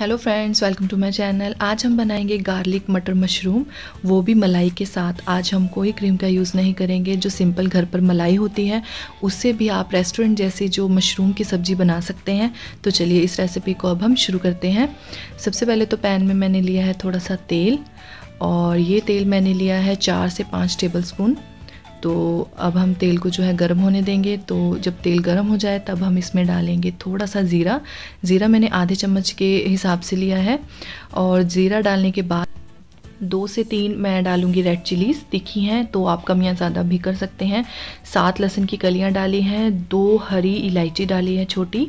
Hello friends, welcome to my channel. आज हम बनाएंगे गार्लिक मटर मशरूम, वो भी मलाई के साथ। आज हम कोई क्रीम का यूज़ नहीं करेंगे। जो सिंपल घर पर मलाई होती है उससे भी आप रेस्टोरेंट जैसी जो मशरूम की सब्ज़ी बना सकते हैं। तो चलिए इस रेसिपी को अब हम शुरू करते हैं। सबसे पहले तो पैन में मैंने लिया है थोड़ा सा तेल, और ये तेल मैंने लिया है 4 से 5 टेबल स्पून। तो अब हम तेल को जो है गर्म होने देंगे। तो जब तेल गर्म हो जाए तब हम इसमें डालेंगे थोड़ा सा ज़ीरा। ज़ीरा मैंने आधे चम्मच के हिसाब से लिया है। और ज़ीरा डालने के बाद 2 से 3 मैं डालूंगी रेड चिलीज़, तीखी हैं तो आप कम या ज़्यादा भी कर सकते हैं। 7 लहसुन की कलियां डाली हैं, 2 हरी इलायची डाली है छोटी,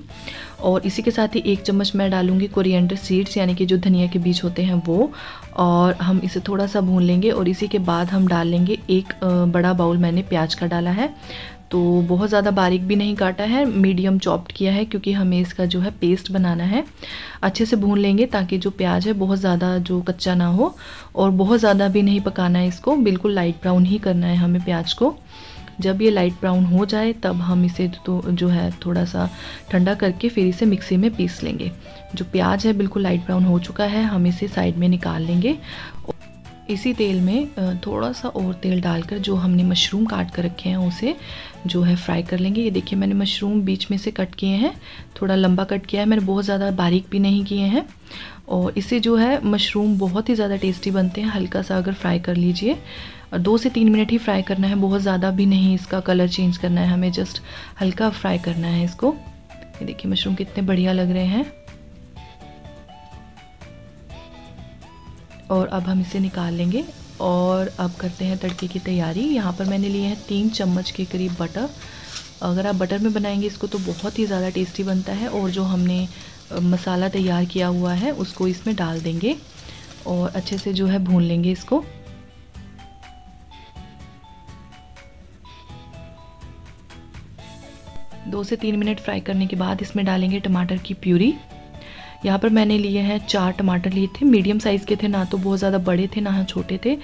और इसी के साथ ही 1 चम्मच मैं डालूंगी कोरिएंडर सीड्स, यानी कि जो धनिया के बीज होते हैं वो। और हम इसे थोड़ा सा भून लेंगे। और इसी के बाद हम डाल लेंगे 1 बड़ा बाउल मैंने प्याज का डाला है। तो बहुत ज़्यादा बारीक भी नहीं काटा है, मीडियम चॉप्ड किया है, क्योंकि हमें इसका जो है पेस्ट बनाना है। अच्छे से भून लेंगे ताकि जो प्याज है बहुत ज़्यादा जो कच्चा ना हो, और बहुत ज़्यादा भी नहीं पकाना है इसको, बिल्कुल लाइट ब्राउन ही करना है हमें प्याज को। जब ये लाइट ब्राउन हो जाए तब हम इसे तो जो है थोड़ा सा ठंडा करके फिर इसे मिक्सी में पीस लेंगे। जो प्याज है बिल्कुल लाइट ब्राउन हो चुका है, हम इसे साइड में निकाल लेंगे। इसी तेल में थोड़ा सा और तेल डालकर जो हमने मशरूम काट कर रखे हैं उसे जो है फ्राई कर लेंगे। ये देखिए मैंने मशरूम बीच में से कट किए हैं, थोड़ा लंबा कट किया है मैंने, बहुत ज़्यादा बारीक भी नहीं किए हैं। और इससे जो है मशरूम बहुत ही ज़्यादा टेस्टी बनते हैं। हल्का सा अगर फ्राई कर लीजिए, 2 से 3 मिनट ही फ्राई करना है, बहुत ज़्यादा भी नहीं इसका कलर चेंज करना है हमें, जस्ट हल्का फ्राई करना है इसको। ये देखिए मशरूम कितने बढ़िया लग रहे हैं। और अब हम इसे निकाल लेंगे। और अब करते हैं तड़के की तैयारी। यहाँ पर मैंने लिए हैं 3 चम्मच के करीब बटर। अगर आप बटर में बनाएंगे इसको तो बहुत ही ज़्यादा टेस्टी बनता है। और जो हमने मसाला तैयार किया हुआ है उसको इसमें डाल देंगे और अच्छे से जो है भून लेंगे इसको। दो से तीन मिनट फ्राई करने के बाद इसमें डालेंगे टमाटर की प्यूरी। यहाँ पर मैंने लिए हैं 4 टमाटर लिए थे, मीडियम साइज़ के थे, ना तो बहुत ज़्यादा बड़े थे ना छोटे थे।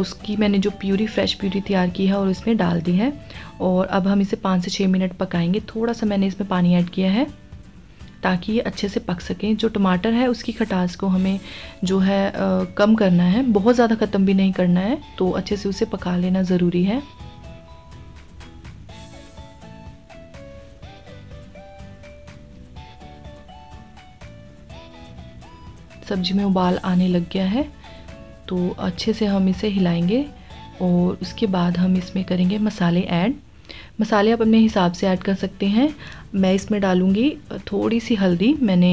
उसकी मैंने जो प्यूरी, फ्रेश प्यूरी तैयार की है और इसमें डाल दी है। और अब हम इसे 5 से 6 मिनट पकाएंगे। थोड़ा सा मैंने इसमें पानी ऐड किया है ताकि ये अच्छे से पक सकें। जो टमाटर है उसकी खटास को हमें जो है कम करना है, बहुत ज़्यादा ख़त्म भी नहीं करना है, तो अच्छे से उसे पका लेना ज़रूरी है। सब्ज़ी में उबाल आने लग गया है तो अच्छे से हम इसे हिलाएंगे। और उसके बाद हम इसमें करेंगे मसाले ऐड। मसाले आप अपने हिसाब से ऐड कर सकते हैं। मैं इसमें डालूंगी थोड़ी सी हल्दी, मैंने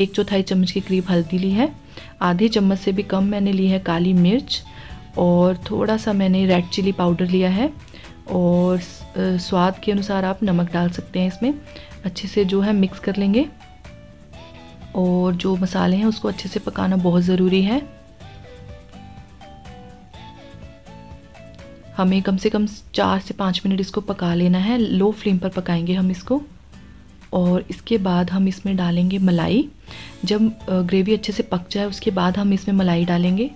1/4 चम्मच के करीब हल्दी ली है। आधे चम्मच से भी कम मैंने ली है काली मिर्च, और थोड़ा सा मैंने रेड चिली पाउडर लिया है। और स्वाद के अनुसार आप नमक डाल सकते हैं इसमें। अच्छे से जो है मिक्स कर लेंगे। और जो मसाले हैं उसको अच्छे से पकाना बहुत ज़रूरी है। हमें कम से कम 4 से 5 मिनट इसको पका लेना है, लो फ्लेम पर पकाएंगे हम इसको। और इसके बाद हम इसमें डालेंगे मलाई। जब ग्रेवी अच्छे से पक जाए उसके बाद हम इसमें मलाई डालेंगे।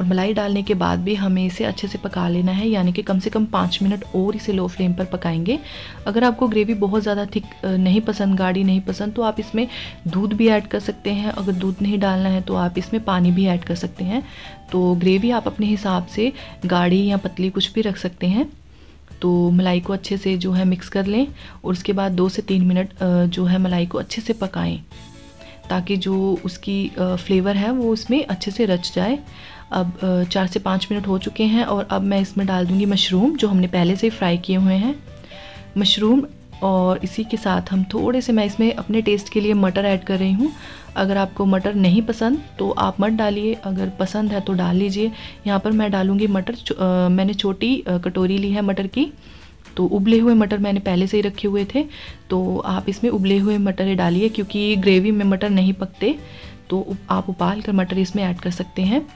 और मलाई डालने के बाद भी हमें इसे अच्छे से पका लेना है, यानी कि कम से कम 5 मिनट और इसे लो फ्लेम पर पकाएंगे। अगर आपको ग्रेवी बहुत ज़्यादा थिक नहीं पसंद, गाढ़ी नहीं पसंद, तो आप इसमें दूध भी ऐड कर सकते हैं। अगर दूध नहीं डालना है तो आप इसमें पानी भी ऐड कर सकते हैं। तो ग्रेवी आप अपने हिसाब से गाढ़ी या पतली कुछ भी रख सकते हैं। तो मलाई को अच्छे से जो है मिक्स कर लें। और उसके बाद 2 से 3 मिनट जो है मलाई को अच्छे से पकाएँ ताकि जो उसकी फ्लेवर है वो उसमें अच्छे से रच जाए। अब 4 से 5 मिनट हो चुके हैं। और अब मैं इसमें डाल दूंगी मशरूम जो हमने पहले से फ्राई किए हुए हैं, मशरूम। और इसी के साथ हम थोड़े से, मैं इसमें अपने टेस्ट के लिए मटर ऐड कर रही हूँ। अगर आपको मटर नहीं पसंद तो आप मत डालिए, अगर पसंद है तो डाल लीजिए। यहाँ पर मैं डालूँगी मटर। मैंने छोटी कटोरी ली है मटर की, तो उबले हुए मटर मैंने पहले से ही रखे हुए थे। तो आप इसमें उबले हुए मटर डालिए, क्योंकि ग्रेवी में मटर नहीं पकते, तो आप उबाल कर मटर इसमें ऐड कर सकते हैं।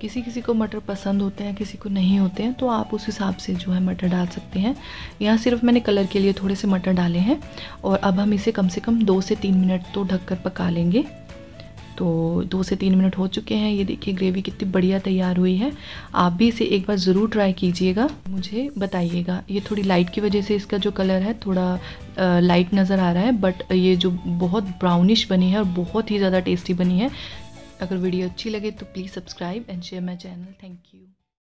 किसी किसी को मटर पसंद होते हैं, किसी को नहीं होते हैं, तो आप उस हिसाब से जो है मटर डाल सकते हैं। यहाँ सिर्फ मैंने कलर के लिए थोड़े से मटर डाले हैं। और अब हम इसे कम से कम 2 से 3 मिनट तो ढककर पका लेंगे। तो 2 से 3 मिनट हो चुके हैं। ये देखिए ग्रेवी कितनी बढ़िया तैयार हुई है। आप भी इसे एक बार ज़रूर ट्राई कीजिएगा, मुझे बताइएगा। ये थोड़ी लाइट की वजह से इसका जो कलर है थोड़ा लाइट नज़र आ रहा है, बट ये जो बहुत ब्राउनिश बनी है और बहुत ही ज़्यादा टेस्टी बनी है। अगर वीडियो अच्छी लगे तो please subscribe and share my channel. Thank you.